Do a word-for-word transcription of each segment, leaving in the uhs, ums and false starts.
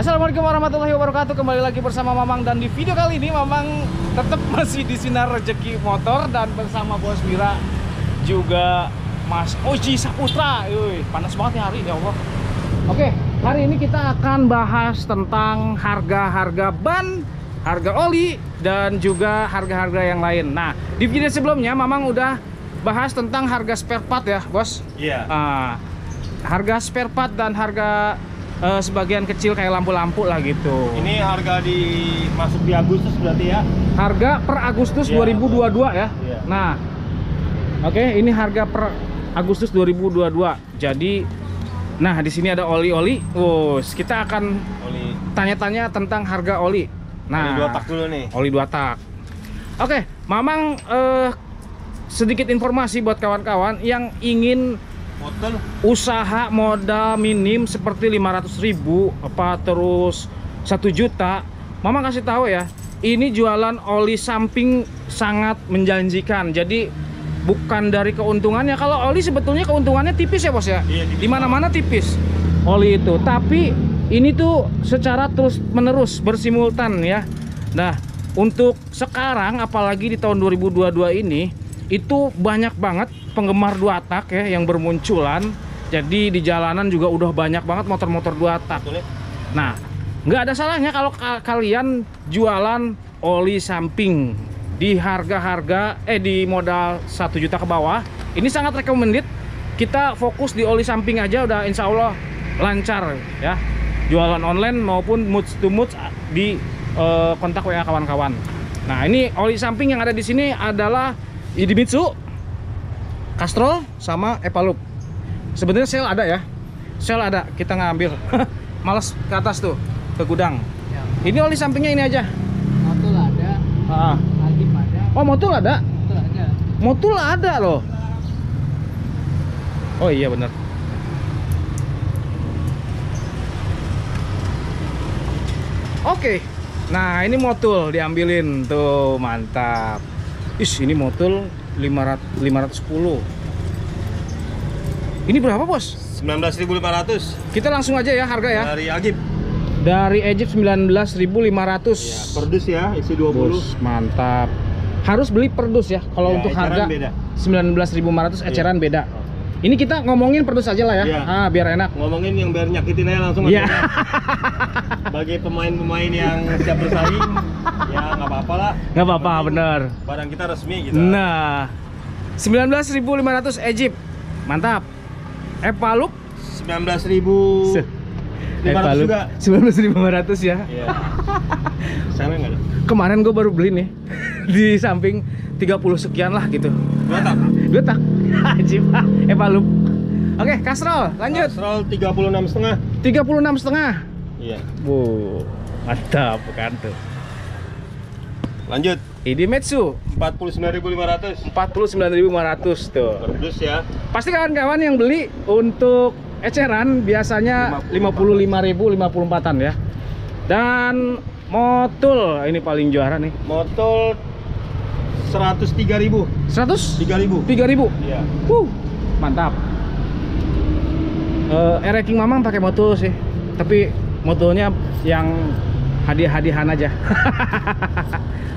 Assalamualaikum warahmatullahi wabarakatuh. Kembali lagi bersama Mamang, dan di video kali ini Mamang tetap masih di Sinar Rejeki Motor dan bersama Bos Wira juga Mas Oji Saputra. Uy, panas banget nih hari, ya Allah. Oke, hari ini kita akan bahas tentang harga-harga ban, harga oli, dan juga harga-harga yang lain. Nah, di video sebelumnya Mamang udah bahas tentang harga spare part ya, Bos? Iya. Yeah. Uh, harga spare part dan harga Uh, sebagian kecil kayak lampu-lampu lah gitu. Ini harga di masuk di Agustus berarti ya? Harga per Agustus ya, dua ribu dua puluh dua ya. Ya. Nah, oke, okay, ini harga per Agustus dua ribu dua puluh dua. Jadi, nah di sini ada oli-oli. Wow, kita akan tanya-tanya tentang harga oli. Nah, oli dua tak dulu nih. Oli dua tak. Oke, okay, Mamang uh, sedikit informasi buat kawan-kawan yang ingin modal usaha modal minim seperti lima ratus ribu apa terus satu juta. Mama kasih tahu ya, ini jualan oli samping sangat menjanjikan. Jadi bukan dari keuntungannya, kalau oli sebetulnya keuntungannya tipis ya Bos ya, iya, di mana-mana tipis oli itu, tapi ini tuh secara terus menerus bersimultan ya. Nah untuk sekarang apalagi di tahun dua ribu dua puluh dua ini itu banyak banget penggemar dua tak ya yang bermunculan. Jadi di jalanan juga udah banyak banget motor-motor dua tak. Nah, nggak ada salahnya kalau kalian jualan oli samping di harga-harga eh di modal satu juta ke bawah. Ini sangat recommended. Kita fokus di oli samping aja udah insya Allah lancar ya. Jualan online maupun moods to moods di eh, kontak W A kawan-kawan. Nah, ini oli samping yang ada di sini adalah Idemitsu, Castrol, sama Epalup. Sebenarnya sel ada ya, sel ada, kita ngambil. Males ke atas tuh, ke gudang ya. Ini oli sampingnya ini aja. Motul ada, ah. Agip ada. Oh motul ada? Motul ada, motul ada loh. Oh iya bener. Oke, okay. Nah ini motul diambilin tuh, mantap. Is, ini motul lima ratus, lima ratus sepuluh. Ini berapa Bos? sembilan belas ribu lima ratus. Kita langsung aja ya harga ya. Dari Agip. Dari Agip sembilan belas ribu lima ratus ya, perdus ya, isi dua puluh. Bos, mantap. Harus beli perdus ya. Kalau ya, untuk harga sembilan belas ribu lima ratus eceran ya, beda. Ini kita ngomongin perdus aja lah ya, ya. Ah, biar enak. Ngomongin yang biar nyakitin aja langsung ya. Bagi pemain-pemain yang siap bersaing ya nggak apa-apa lah, nggak apa-apa, bener, barang kita resmi gitu. Nah sembilan belas ribu lima ratus Egypt, mantap. Epalup sembilan belas ribu lima ratus juga, sembilan belas ribu lima ratus ya, iya. Sama nggak ada? Kemarin gue baru beli nih di samping tiga puluh sekian lah gitu, dua tak dua tak Ajib. Epalup. Oke, Castrol lanjut. Castrol tiga puluh enam setengah, tiga puluh enam setengah. Iya. Wow, mantap kan tuh. Lanjut. Idemitsu empat puluh sembilan ribu lima ratus. empat puluh sembilan ribu lima ratus tuh. Perdus ya. Pasti kawan-kawan yang beli untuk eceran biasanya lima puluh lima ribu, lima puluh empatan ya. Dan motul ini paling juara nih. Motul seratus tiga ribu. seratus? tiga ribu. tiga ribu. Iya. Wuh, mantap. Eh, uh, ranking Mamang pakai motul sih. Tapi motornya yang hadiah-hadihan aja.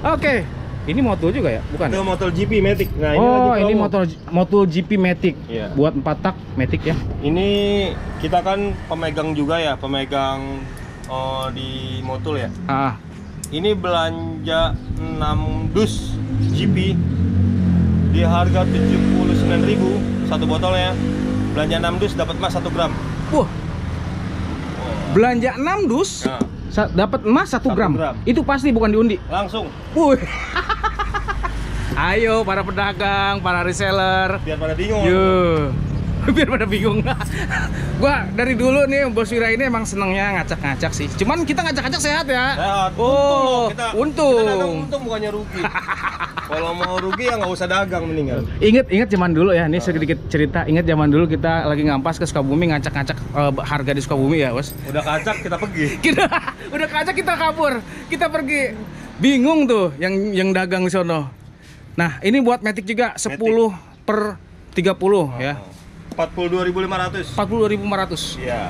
Oke, okay. Ini motor juga ya, bukan? Itu motor G P Matic. Nah, ini oh, lagi ini motor motor G P Matic. Yeah. Buat empat tak Matic ya. Ini kita kan pemegang juga ya, pemegang oh, di motor ya. Ah. Ini belanja enam dus G P di harga tujuh puluh sembilan ribu satu botolnya. Belanja enam dus dapat emas satu gram. Wah. Uh. Belanja enam dus nah, dapat emas satu gram. gram. Itu pasti bukan diundi. Langsung. Wuih. Ayo para pedagang, para reseller. Biar pada bingung. Yo. Biar pada bingung. Gua dari dulu nih Bos Wira ini emang senengnya ngacak-ngacak sih. Cuman kita ngacak-ngacak sehat ya. Sehat. Oh, untung. Kita, untung. Kita untung bukannya rugi. Kalau mau rugi ya nggak usah dagang mendingan. Ingat ingat zaman dulu ya, ini sedikit cerita. Ingat zaman dulu kita lagi ngampas ke Sukabumi, ngacak-ngacak uh, harga di Sukabumi ya Bos. Udah kacak kita pergi. Kita udah kacak kita kabur, kita pergi. Bingung tuh yang yang dagang di sono. Nah ini buat Matic juga sepuluh Matic per tiga puluh oh, ya. empat puluh dua ribu lima ratus. empat puluh dua ribu lima ratus. Iya.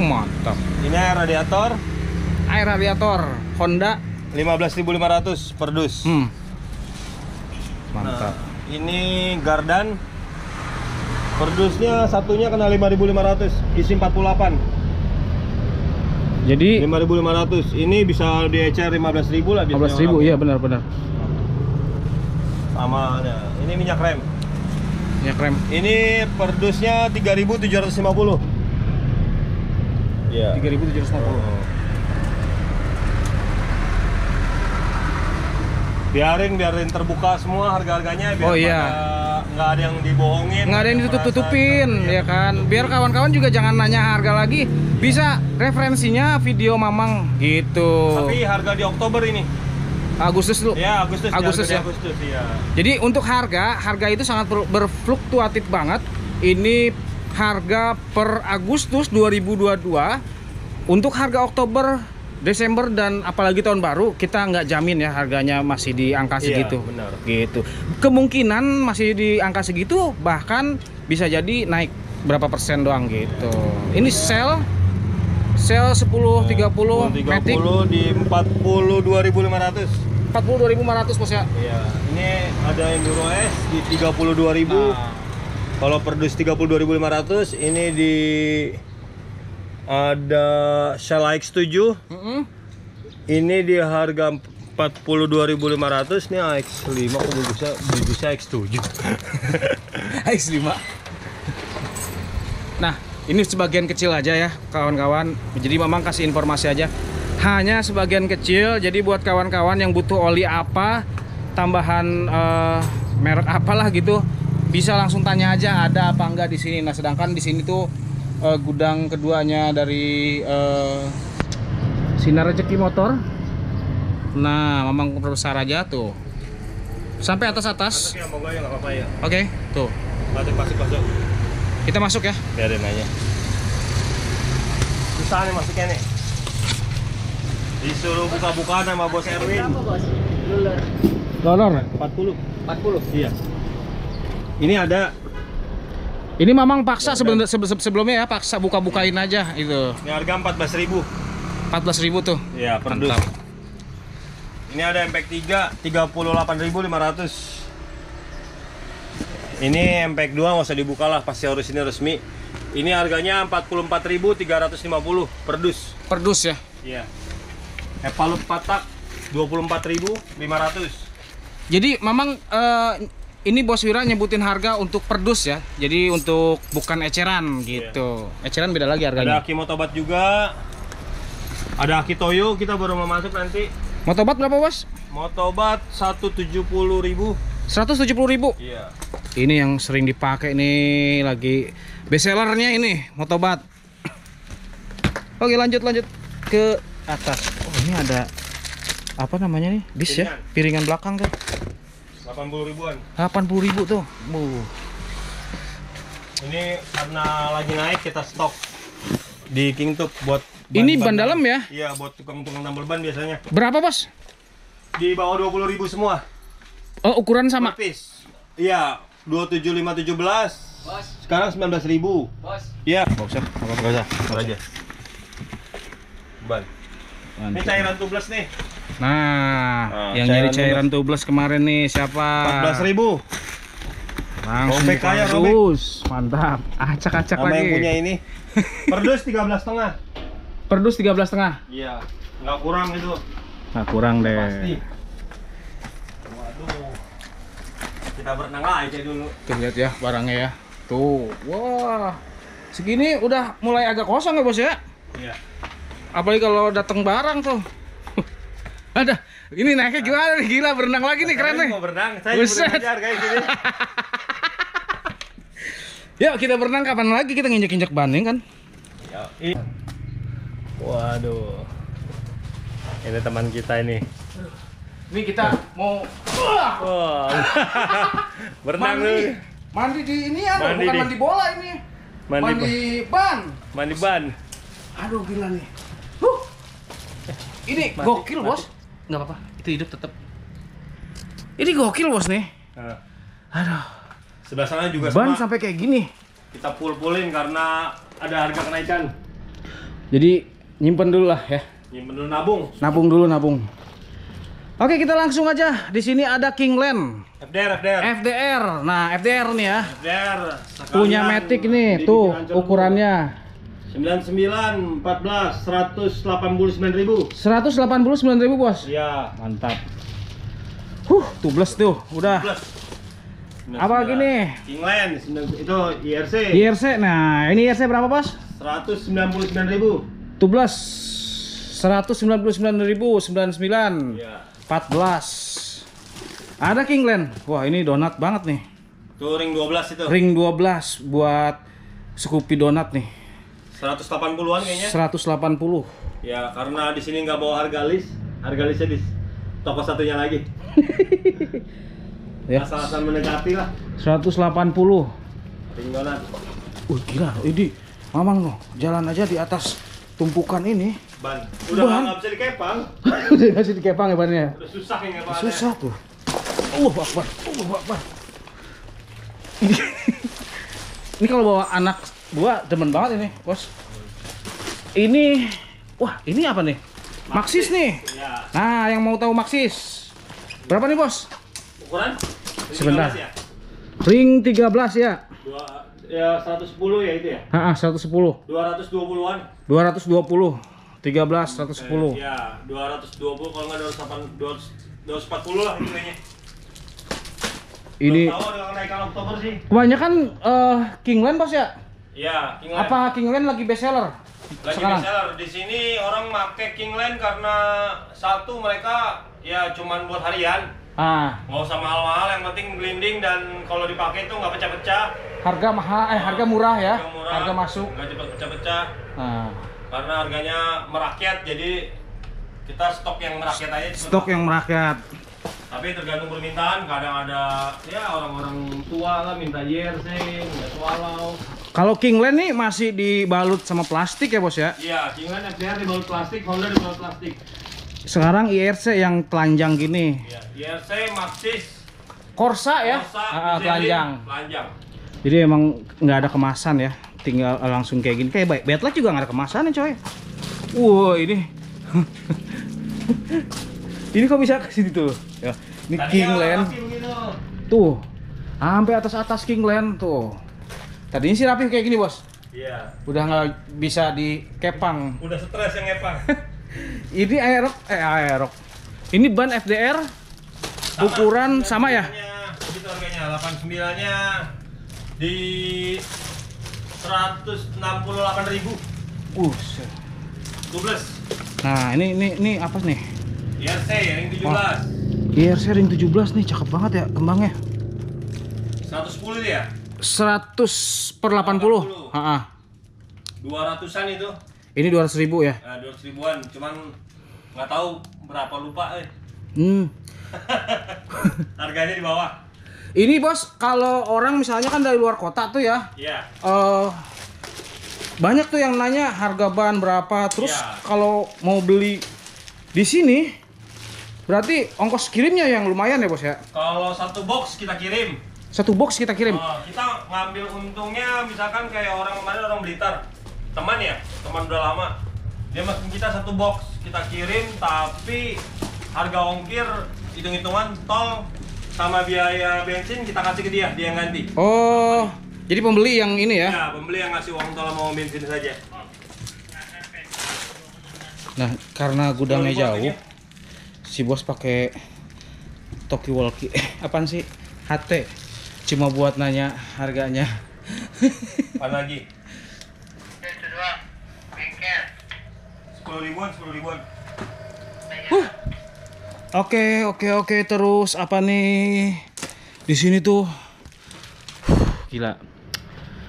Mantap. Ini radiator. air radiator Honda lima belas ribu lima ratus per dus. Hmm. Mantap. Nah, ini Gardan. Per dusnya satunya kena lima ribu lima ratus, isi empat puluh delapan. Jadi lima ribu lima ratus. Ini bisa diecer lima belas ribu lah biasanya. lima belas ribu iya benar-benar. Sama ada. Ini minyak rem. Minyak rem. Ini per dusnya tiga ribu tujuh ratus lima puluh. Iya. tiga ribu tujuh ratus lima puluh. Oh. Biarin biarin terbuka semua harga-harganya biar oh, iya. nggak ada yang dibohongin. Nggak ada yang ditutup-tutupin ya kan. Biar kawan-kawan juga jangan nanya harga lagi. Bisa referensinya video Mamang gitu. Tapi harga di Oktober ini. Agustus lu. Ya, Agustus. Agustus ya. Agustus ya. Jadi untuk harga, harga itu sangat berfluktuatif banget. Ini harga per Agustus dua ribu dua puluh dua, untuk harga Oktober, Desember dan apalagi tahun baru kita nggak jamin ya harganya masih di angka segitu. Iya, benar. Gitu. Kemungkinan masih di angka segitu, bahkan bisa jadi naik berapa persen doang gitu. Ini sel sel sepuluh tiga puluh Matic di empat puluh dua ribu lima ratus. empat puluh dua ribu lima ratus Bos ya. Iya, ini ada Enduro S di tiga puluh dua ribu. Nah. Kalau perdus tiga puluh dua ribu lima ratus, ini di ada Shell A X tujuh. Mm -hmm. Ini di harga empat puluh dua ribu lima ratus, ini A X lima, aku bisa bisa A X tujuh. A X lima. Nah, ini sebagian kecil aja ya, kawan-kawan. Jadi Mamang kasih informasi aja. Hanya sebagian kecil, jadi buat kawan-kawan yang butuh oli apa, tambahan eh, merek apalah gitu, bisa langsung tanya aja ada apa enggak di sini. Nah, sedangkan di sini tuh uh, gudang keduanya dari uh, Sinar Rejeki Motor. Nah, Mamang perbesar aja tuh. Sampai atas-atas. Ya, ya, ya. Oke, okay, tuh. Masuk, masuk, masuk. Kita masuk ya. Biarin aja. Susah nih masuknya nih. Disuruh buka-bukaan sama Bos Erwin. Berapa, Bos? Lulur. Lulur empat puluh. empat puluh. Iya. Ini ada. Ini Mamang paksa sebelum, sebelumnya ya, paksa buka-bukain aja itu. Ini harga empat belas ribu. empat belas ribu tuh. Iya, per dus. Ini ada M P K tiga tiga puluh delapan ribu lima ratus. Ini M P K dua nggak usah dibuka lah, pasti harus ini resmi. Ini harganya empat puluh empat ribu tiga ratus lima puluh per dus. Per dus ya. Iya. Epalup patak dua puluh empat ribu lima ratus. Jadi Mamang eh, ini Bos Wira nyebutin harga untuk perdus ya, jadi untuk bukan eceran gitu. Yeah. Eceran beda lagi harganya. Ada aki Motobat juga, ada aki Toyo, kita baru mau masuk nanti. Motobat berapa Bos? Motobat seratus tujuh puluh ribu. seratus tujuh puluh ribu? Iya. Yeah. Ini yang sering dipakai nih, lagi bestsellernya ini Motobat. Oke, lanjut lanjut ke atas. Oh, ini ada apa namanya nih? Dis ya, piringan belakang kan? delapan puluh ribuan. delapan puluh ribu tuh. Uh. Ini karena lagi naik kita stok di Kingtube buat ban. Ini ban, ban dalam ya? Iya, buat tukang-tukang tambal ban biasanya. Berapa Bos? Di bawah dua puluh ribu semua. Oh, ukuran sama? Iya, dua puluh tujuh lima tujuh belas. Bos. Sekarang sembilan belas ribu. Bos. Iya. Enggak usah, enggak usah. Enggak aja. Ban. Ini cairan tubeless nih. Nah, nah, yang nyari cairan tubeless kemarin nih siapa? empat belas ribu. Langsung kaya terus. Mantap. Acak-acak lagi. Yang punya ini. Perdus tiga belas setengah. Perdus tiga belas setengah. Iya. Enggak kurang itu. Enggak kurang deh. Pasti. Waduh. Kita berenang aja dulu. Tuh, lihat ya barangnya ya. Tuh. Wah. Segini udah mulai agak kosong ya, Bos ya? Iya. Apalagi kalau datang barang tuh. Ada, ini naiknya gimana nih? Gila, berenang lagi nih, keren nih. Mau berenang, saya belajar kayak gini. Yuk kita berenang kapan lagi, kita nginjek-injek ban kan? Yuk. Waduh. Ini teman kita ini. Ini kita mau wow. Berenang mandi. Dulu. Mandi di ini aduh, mandi bukan di... mandi bola ini. Mandi, mandi ban. Mandi ban. Aduh gila nih. Huh. Ini mati, gokil mati. Bos. Nggak apa-apa, itu hidup tetap. Ini gokil Bos nih. Nah. Aduh. Sebelah sana juga ban sama, sampai kayak gini. Kita pul-pulin karena ada harga kenaikan. Jadi nyimpen dulu lah ya. Nyimpen dulu, nabung. Nabung dulu, nabung. Oke, kita langsung aja. Di sini ada Kingland. F D R, F D R. F D R. Nah, F D R nih ya. F D R. Punya Matic nih, tuh ukurannya. sembilan puluh sembilan, empat belas, seratus delapan puluh sembilan ribu. seratus delapan puluh sembilan ribu, Bos. Iya, mantap. Huh, tubles tuh, udah. sembilan puluh sembilan. Apalagi nih? Kingland, itu I R C. I R C. Nah, ini I R C berapa, Bos? seratus sembilan puluh sembilan ribu. Tubles. seratus sembilan puluh sembilan ribu sembilan puluh sembilan, ya. empat belas. Ada Kingland. Wah, ini donat banget nih. Tuh ring dua belas itu. Ring dua belas buat Scoopy donat nih. seratus delapan puluhan kayaknya. seratus delapan puluh. Ya, karena di sini nggak bawa harga list. Harga listnya di toko satunya lagi. Ya. Asal-asal mendekati lah. seratus delapan puluh. Ring donat. Wih, gila, ini aman loh. Jalan aja di atas tumpukan ini. Ban. Udah nggak bisa dikepang. Udah nggak bisa dikepang ya bannya. Udah susah yang ngepangannya. Susah tuh. Uh, Akbar. Uh, Akbar. Ini kalau bawa anak gua demen banget ini, Bos. Ini, wah, ini apa nih? Maxxis nih. Ya. Nah, yang mau tahu Maxxis. Berapa nih, Bos? Ukuran? Ring sebentar. tiga belas ya? Ring tiga belas ya. Dua, ya seratus sepuluh ya itu ya? Heeh, seratus sepuluh. dua ratus dua puluhan. dua ratus dua puluh. tiga belas, seratus sepuluh. Ya, dua ratus dua puluh kalau nggak dua ratus delapan puluh, dua ratus empat puluh lah ini kayaknya. Ini kebanyakan uh, Kingland, Bos ya? Iya, Kingland. Apa Kingland lagi best seller? Lagi sekarang? Best seller. Di sini orang make Kingland karena satu mereka ya cuman buat harian. Ah. Nggak usah mahal-mahal, yang penting blinding dan kalau dipakai itu nggak pecah-pecah. Harga mahal, eh harga murah ya. Harga, murah, harga masuk. Nggak cepat pecah-pecah. Ah. Karena harganya merakyat, jadi kita stok yang merakyat aja. Stok yang merakyat. Tapi tergantung permintaan, kadang ada ya orang-orang tua lah minta I R C, minta swallow. Kalau Kingland nih masih dibalut sama plastik ya, Bos ya? Iya, Kingland F D R dibalut plastik, Honda dibalut plastik. Sekarang I R C yang telanjang gini. Iya, I R C, Maxxis, Corsa ya? Corsa, telanjang. Telanjang. Jadi emang nggak ada kemasan ya? Tinggal langsung kayak gini, kayak baik. Batlet juga nggak ada kemasannya, coy. Wow, ini, ini kok bisa ke sini tuh? Ya, ini Kingland. Tuh, sampai atas-atas Kingland tuh. Tadinya sih rapi kayak gini, Bos. Iya. Udah nggak bisa dikepang. Udah stres yang ngepang. Ini aerok, eh aerok. Ini ban F D R. Sama, ukuran sama ya? Itu harganya delapan puluh sembilan-nya di seratus enam puluh delapan ribu. Uh, tubles. Nah, ini ini ini apa nih? I R C ring tujuh belas. Oh, I R C ring tujuh belas nih, cakep banget ya kembangnya. seratus sepuluh dia. seratus per delapan puluh. Heeh. dua ratusan itu. Ini dua ratus ribu ya? Nah, dua ratus ribuan, cuman nggak tahu berapa, lupa eh. Hmm. Harganya di bawah. Ini, Bos, kalau orang misalnya kan dari luar kota tuh ya, yeah. uh, banyak tuh yang nanya harga ban berapa. Terus yeah. kalau mau beli di sini, berarti ongkos kirimnya yang lumayan ya, Bos ya? Kalau satu box kita kirim. Satu box kita kirim? Uh, kita ngambil untungnya misalkan kayak orang kemarin orang Blitar. Teman ya, teman udah lama. Dia masukin kita satu box, kita kirim, tapi harga ongkir, hitung-hitungan, tol, sama biaya bensin kita kasih ke dia, dia yang ganti. Oh, pembeli. Jadi pembeli yang ini ya? Ya, pembeli yang ngasih uang tol sama bensin saja. Nah, karena gudangnya jauh, si Bos pakai Toki Walkie. Apaan sih? H T. Cuma buat nanya harganya. Apaan lagi? sepuluh ribuan, sepuluh ribuan. Huh. Oke, oke, oke. Terus apa nih? Di sini tuh. Huh, gila.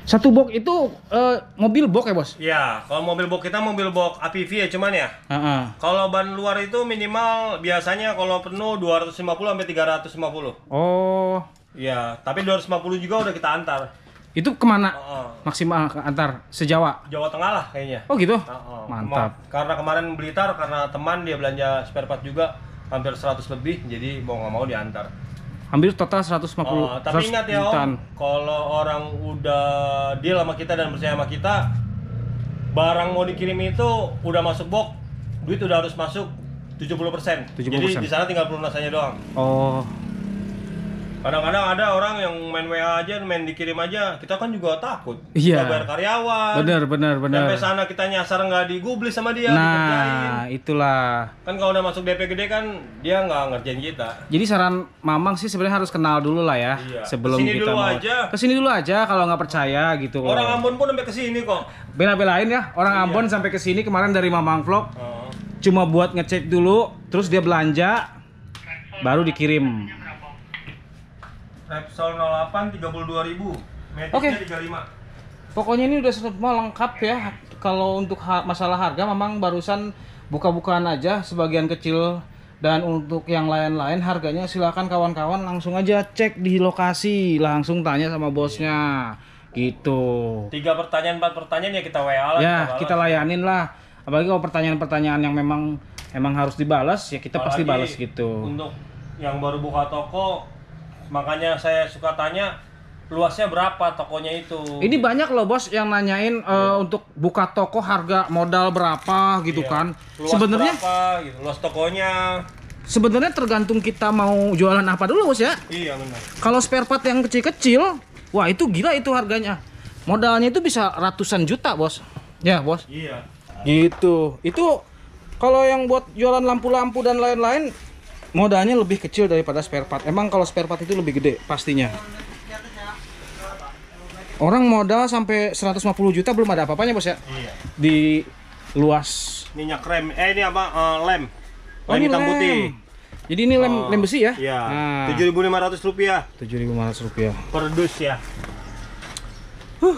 Satu box itu uh, mobil box ya, Bos? Iya, kalau mobil box kita mobil box A P V ya cuman ya. Uh-uh. Kalau ban luar itu minimal biasanya kalau penuh dua ratus lima puluh sampai tiga ratus lima puluh. Oh. Iya, tapi dua ratus lima puluh juga udah kita antar. Itu kemana? Uh-uh. Maksimal antar sejawa? Jawa Tengah lah kayaknya. Oh gitu? Uh-uh. Mantap. Karena kemarin Blitar, karena teman dia belanja spare part juga. Hampir seratus lebih, jadi mau nggak mau diantar. Hampir total seratus lima puluh. Oh, tapi ingat ya Om, kalau orang udah deal sama kita dan percaya sama kita, barang mau dikirim itu udah masuk box, duit udah harus masuk tujuh puluh persen. Jadi di sana tinggal pelunasannya doang. Oh. Kadang-kadang ada orang yang main W A aja, main dikirim aja. Kita kan juga takut. Iya. Kita bayar karyawan. Benar, benar, benar. Sampai sana kita nyasar nggak digublis sama dia. Nah, itulah. Kan kalau udah masuk D P gede kan dia nggak ngerjain kita. Jadi saran Mamang sih sebenarnya harus kenal dulu lah ya. Iya. Sebelum kesini kita dulu mau. Aja. Kesini dulu aja kalau nggak percaya gitu. Orang loh. Ambon pun sampai kesini kok. Bela-belain ya. Orang iya. Ambon sampai kesini kemarin dari Mamang Vlog. Oh. Cuma buat ngecek dulu, terus dia belanja, baru dikirim. Repsol nol delapan tiga puluh dua ribu, metiknya okay. tiga puluh lima. Pokoknya ini udah semua lengkap ya. Kalau untuk ha masalah harga memang barusan buka-bukaan aja sebagian kecil. Dan untuk yang lain-lain harganya silakan kawan-kawan langsung aja cek di lokasi, langsung tanya sama bosnya gitu. Tiga pertanyaan, empat pertanyaan ya kita W A lah. Ya kita, kita layanin lah. Apalagi kalau pertanyaan-pertanyaan yang memang emang harus dibalas ya kita apalagi pasti balas gitu. Untuk yang baru buka toko, makanya saya suka tanya luasnya berapa tokonya itu. Ini banyak loh bos yang nanyain yeah. uh, untuk buka toko harga modal berapa gitu yeah. kan. Luas sebenarnya berapa, gitu, luas tokonya. Sebenarnya tergantung kita mau jualan apa dulu bos ya. Iya yeah, benar. Kalau spare part yang kecil-kecil, wah itu gila itu harganya. Modalnya itu bisa ratusan juta bos. Ya yeah, bos. Iya. Yeah. Gitu. Itu kalau yang buat jualan lampu-lampu dan lain-lain. Modalnya lebih kecil daripada spare part. Emang kalau spare part itu lebih gede pastinya. Orang modal sampai seratus lima puluh juta belum ada apa-apanya bos ya? Iya. Di luas minyak rem, eh ini apa? Uh, lem lem oh, hitam lem. Putih. Jadi ini lem, oh, lem besi ya? Iya. Nah, tujuh ribu lima ratus rupiah. tujuh ribu lima ratus rupiah per dus ya. Huh.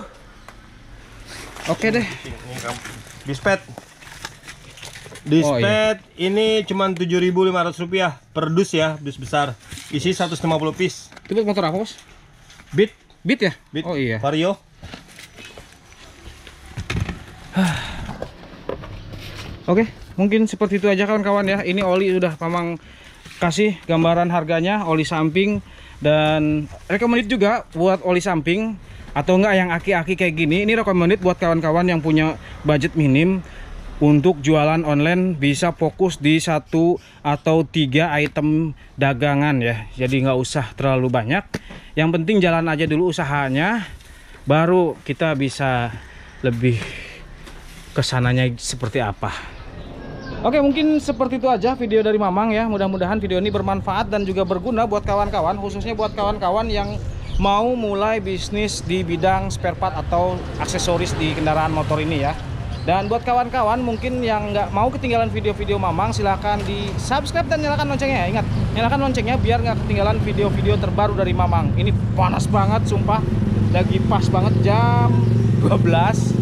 Oke deh. Dispet Dispet oh, iya. ini cuman tujuh ribu lima ratus rupiah per dus ya, dus besar. Isi seratus lima puluh piece. Itu buat motor apa, bos? Beat, Beat ya? Beat. Oh iya. Vario. Oke, okay, mungkin seperti itu aja kawan-kawan ya. Ini oli sudah Mamang kasih gambaran harganya, oli samping dan recommended juga buat oli samping atau enggak yang aki-aki kayak gini. Ini recommended buat kawan-kawan yang punya budget minim. Untuk jualan online bisa fokus di satu atau tiga item dagangan ya. Jadi nggak usah terlalu banyak. Yang penting jalan aja dulu usahanya. Baru kita bisa lebih kesananya seperti apa. Oke mungkin seperti itu aja video dari Mamang ya. Mudah-mudahan video ini bermanfaat dan juga berguna buat kawan-kawan. Khususnya buat kawan-kawan yang mau mulai bisnis di bidang spare part atau aksesoris di kendaraan motor ini ya. Dan buat kawan-kawan mungkin yang nggak mau ketinggalan video-video Mamang, silahkan di subscribe dan nyalakan loncengnya. Ingat, nyalakan loncengnya biar nggak ketinggalan video-video terbaru dari Mamang. Ini panas banget, sumpah. Lagi pas banget jam dua belas.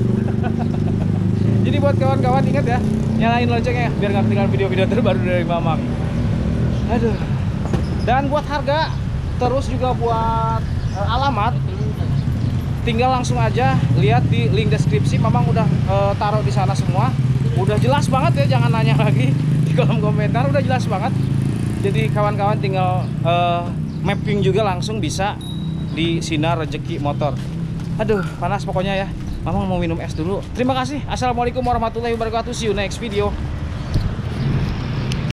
Jadi buat kawan-kawan ingat ya, nyalain loncengnya biar nggak ketinggalan video-video terbaru dari Mamang. Aduh. Dan buat harga, terus juga buat uh, alamat, tinggal langsung aja lihat di link deskripsi. Mamang udah e, taruh di sana semua. Udah jelas banget ya, jangan nanya lagi di kolom komentar, udah jelas banget. Jadi kawan-kawan tinggal e, mapping juga langsung bisa di Sinar Rejeki Motor. Aduh, panas pokoknya ya. Mamang mau minum es dulu. Terima kasih. Assalamualaikum warahmatullahi wabarakatuh. See you next video.